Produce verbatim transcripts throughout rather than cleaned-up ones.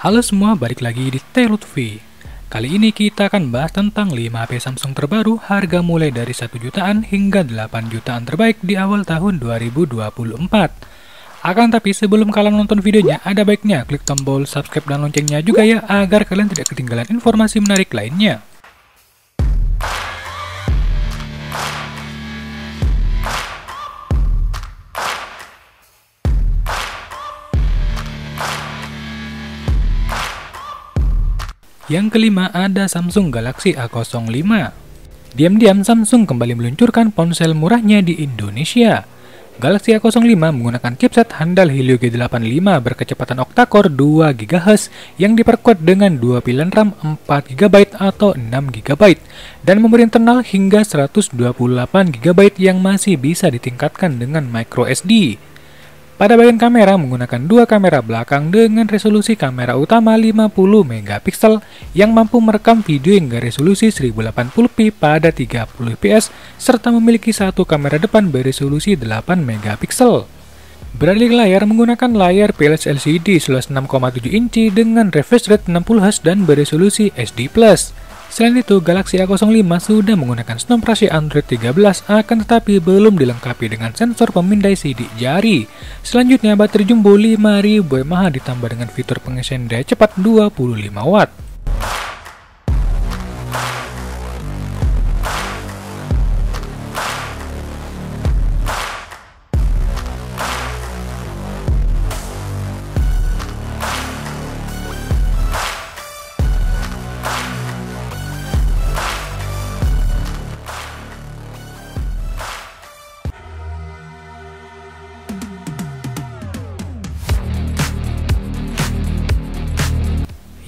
Halo semua, balik lagi di Tech Lutfi. Kali ini kita akan bahas tentang lima H P Samsung terbaru harga mulai dari satu jutaan hingga delapan jutaan terbaik di awal tahun dua ribu dua puluh empat. Akan tapi sebelum kalian nonton videonya, ada baiknya klik tombol subscribe dan loncengnya juga ya, agar kalian tidak ketinggalan informasi menarik lainnya. Yang kelima ada Samsung Galaxy A nol lima. Diam-diam Samsung kembali meluncurkan ponsel murahnya di Indonesia. Galaxy A nol lima menggunakan chipset handal Helio G delapan puluh lima berkecepatan octa-core dua gigahertz yang diperkuat dengan dua pilihan RAM empat giga byte atau enam giga byte dan memori internal hingga seratus dua puluh delapan giga byte yang masih bisa ditingkatkan dengan microSD. Pada bagian kamera menggunakan dua kamera belakang dengan resolusi kamera utama lima puluh megapiksel yang mampu merekam video hingga resolusi seribu delapan puluh p pada tiga puluh fps serta memiliki satu kamera depan beresolusi delapan megapiksel. Beralih ke layar menggunakan layar P L S L C D seluas enam koma tujuh inci dengan refresh rate enam puluh hertz dan beresolusi S D plus. Selain itu, Galaxy A nol lima sudah menggunakan Snapdragon Android tiga belas, akan tetapi belum dilengkapi dengan sensor pemindai sidik jari. Selanjutnya, baterai jumbo lima ribu m A h ditambah dengan fitur pengisian daya cepat dua puluh lima watt.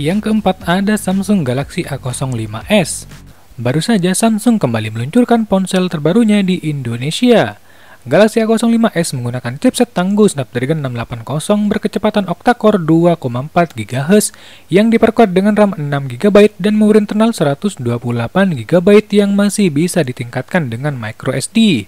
Yang keempat ada Samsung Galaxy A nol lima s. Baru saja Samsung kembali meluncurkan ponsel terbarunya di Indonesia. Galaxy A nol lima s menggunakan chipset tangguh Snapdragon enam delapan nol berkecepatan octa-core dua koma empat gigahertz yang diperkuat dengan RAM enam giga byte dan memori internal seratus dua puluh delapan giga byte yang masih bisa ditingkatkan dengan microSD.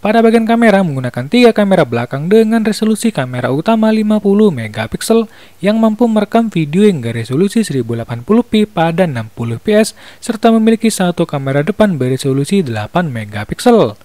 Pada bagian kamera menggunakan tiga kamera belakang dengan resolusi kamera utama lima puluh megapiksel yang mampu merekam video hingga resolusi seribu delapan puluh p pada enam puluh fps serta memiliki satu kamera depan beresolusi delapan megapiksel.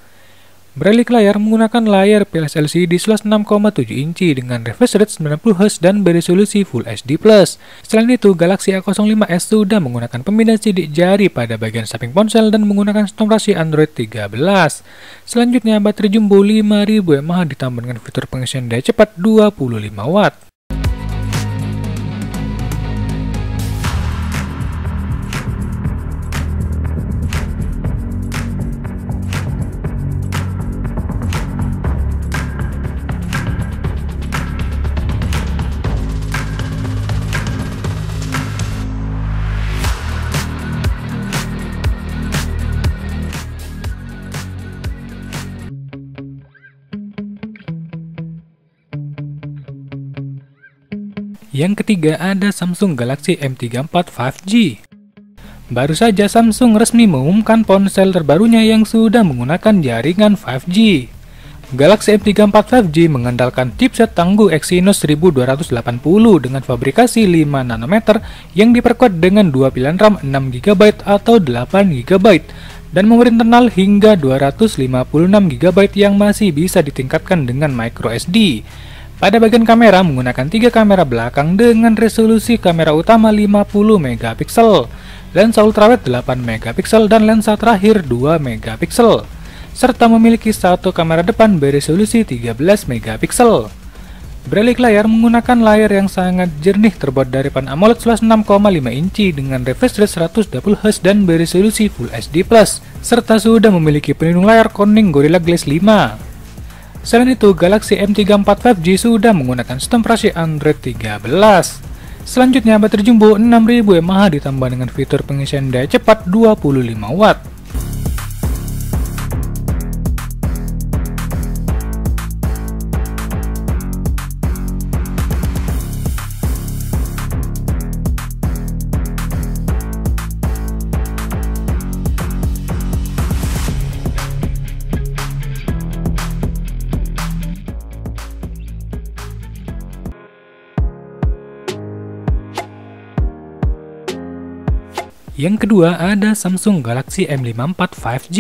Beralih ke layar menggunakan layar P L S L C D seluas enam koma tujuh inci dengan refresh rate sembilan puluh hertz dan beresolusi Full H D plus. Selain itu, Galaxy A nol lima s sudah menggunakan pemindai sidik jari pada bagian samping ponsel dan menggunakan Snapdragon Android tiga belas. Selanjutnya, baterai jumbo lima ribu m A h ditambah dengan fitur pengisian daya cepat dua puluh lima watt. Yang ketiga ada Samsung Galaxy M tiga puluh empat lima G. Baru saja Samsung resmi mengumumkan ponsel terbarunya yang sudah menggunakan jaringan lima G. Galaxy M tiga puluh empat lima G mengandalkan chipset tangguh Exynos seribu dua ratus delapan puluh dengan fabrikasi lima nanometer yang diperkuat dengan dua pilihan RAM enam giga byte atau delapan giga byte dan memori internal hingga dua ratus lima puluh enam giga byte yang masih bisa ditingkatkan dengan microSD. Pada bagian kamera menggunakan tiga kamera belakang dengan resolusi kamera utama lima puluh megapiksel, lensa ultrawide delapan megapiksel dan lensa terakhir dua megapiksel, serta memiliki satu kamera depan beresolusi tiga belas megapiksel. Beralih ke layar menggunakan layar yang sangat jernih terbuat dari pan AMOLED seluas enam koma lima inci dengan refresh rate seratus dua puluh hertz dan beresolusi Full H D plus, serta sudah memiliki pelindung layar Corning Gorilla Glass lima. Selain itu, Galaxy M tiga puluh empat lima G sudah menggunakan Snapdragon Android tiga belas. Selanjutnya, baterai jumbo enam ribu m A h ditambah dengan fitur pengisian daya cepat dua puluh lima watt. Yang kedua ada Samsung Galaxy M lima puluh empat lima G.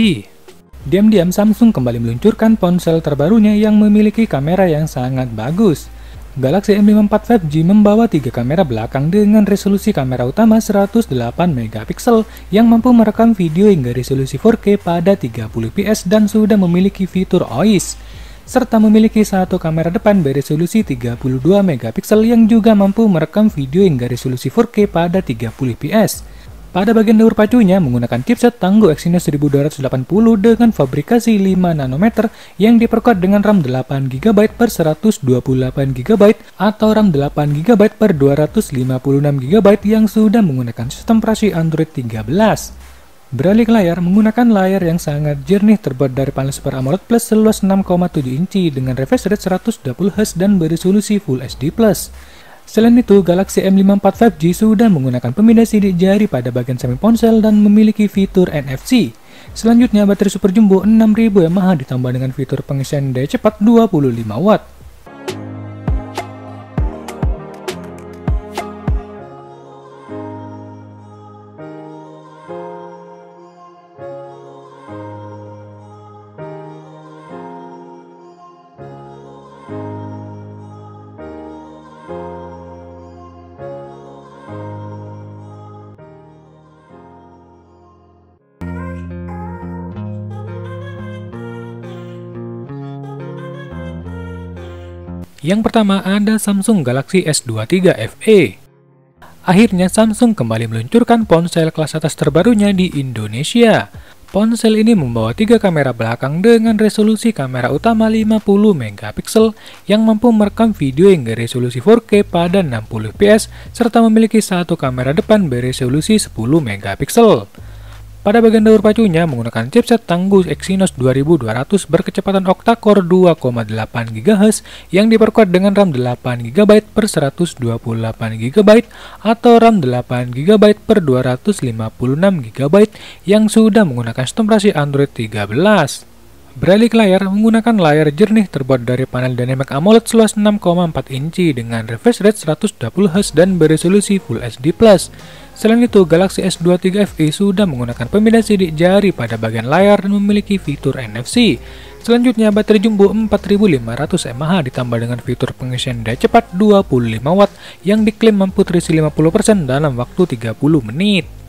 Diam-diam Samsung kembali meluncurkan ponsel terbarunya yang memiliki kamera yang sangat bagus. Galaxy M lima puluh empat lima G membawa tiga kamera belakang dengan resolusi kamera utama seratus delapan megapiksel yang mampu merekam video hingga resolusi four K pada tiga puluh p s dan sudah memiliki fitur O I S, serta memiliki satu kamera depan beresolusi tiga puluh dua megapiksel yang juga mampu merekam video hingga resolusi four K pada tiga puluh p s. Pada bagian dapur pacunya menggunakan chipset tangguh Exynos seribu dua ratus delapan puluh dengan fabrikasi lima nanometer yang diperkuat dengan RAM delapan giga byte per seratus dua puluh delapan giga byte atau RAM delapan giga byte per dua ratus lima puluh enam giga byte yang sudah menggunakan sistem operasi Android tiga belas. Beralih ke layar, menggunakan layar yang sangat jernih terbuat dari panel Super AMOLED Plus seluas enam koma tujuh inci dengan refresh rate seratus dua puluh hertz dan beresolusi Full H D plus. Selain itu, Galaxy M lima puluh empat lima G sudah menggunakan pemindah sidik jari pada bagian samping ponsel dan memiliki fitur N F C. Selanjutnya, baterai super jumbo enam ribu m A h ditambah dengan fitur pengisian daya cepat dua puluh lima watt. Yang pertama ada Samsung Galaxy S dua puluh tiga F E. Akhirnya Samsung kembali meluncurkan ponsel kelas atas terbarunya di Indonesia. Ponsel ini membawa tiga kamera belakang dengan resolusi kamera utama lima puluh megapiksel yang mampu merekam video hingga resolusi four K pada enam puluh p s serta memiliki satu kamera depan beresolusi sepuluh megapiksel. Pada bagian dapur pacunya menggunakan chipset tangguh Exynos dua ribu dua ratus berkecepatan octa-core dua koma delapan gigahertz yang diperkuat dengan RAM delapan giga byte per seratus dua puluh delapan giga byte atau RAM delapan giga byte per dua ratus lima puluh enam giga byte yang sudah menggunakan sistem operasi Android tiga belas. Beralih ke layar, menggunakan layar jernih terbuat dari panel Dynamic AMOLED seluas enam koma empat inci dengan refresh rate seratus dua puluh hertz dan beresolusi Full H D plus. Selain itu, Galaxy S dua puluh tiga F E sudah menggunakan pemindah sidik jari pada bagian layar dan memiliki fitur N F C. Selanjutnya, baterai jumbo empat ribu lima ratus m A h ditambah dengan fitur pengisian daya cepat dua puluh lima watt yang diklaim mampu terisi lima puluh persen dalam waktu tiga puluh menit.